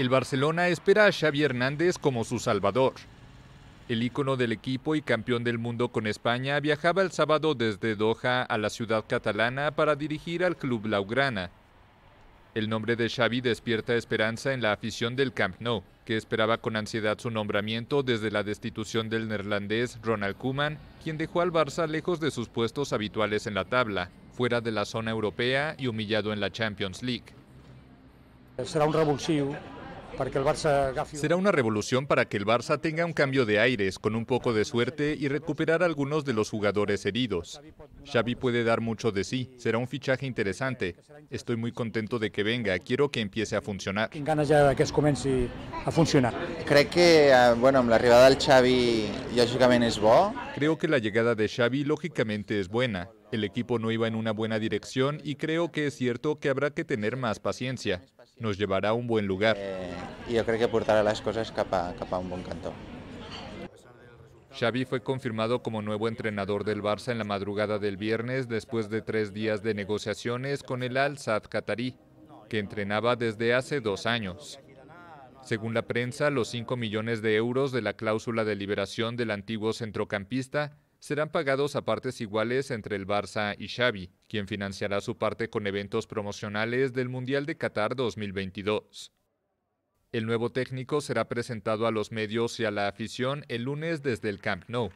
El Barcelona espera a Xavi Hernández como su salvador. El ícono del equipo y campeón del mundo con España viajaba el sábado desde Doha a la ciudad catalana para dirigir al club blaugrana. El nombre de Xavi despierta esperanza en la afición del Camp Nou, que esperaba con ansiedad su nombramiento desde la destitución del neerlandés Ronald Koeman, quien dejó al Barça lejos de sus puestos habituales en la tabla, fuera de la zona europea y humillado en la Champions League. Será una revolución para que el Barça tenga un cambio de aires con un poco de suerte y recuperar a algunos de los jugadores heridos. Xavi puede dar mucho de sí, será un fichaje interesante. Estoy muy contento de que venga, quiero que empiece a funcionar. Creo que la llegada de Xavi lógicamente es buena. El equipo no iba en una buena dirección y creo que es cierto que habrá que tener más paciencia. Nos llevará a un buen lugar. Yo creo que aportará las cosas capa un buen canto. Xavi fue confirmado como nuevo entrenador del Barça en la madrugada del viernes después de 3 días de negociaciones con el Al-Sadd catarí, que entrenaba desde hace 2 años. Según la prensa, los 5 millones de euros de la cláusula de liberación del antiguo centrocampista serán pagados a partes iguales entre el Barça y Xavi, quien financiará su parte con eventos promocionales del Mundial de Qatar 2022. El nuevo técnico será presentado a los medios y a la afición el lunes desde el Camp Nou.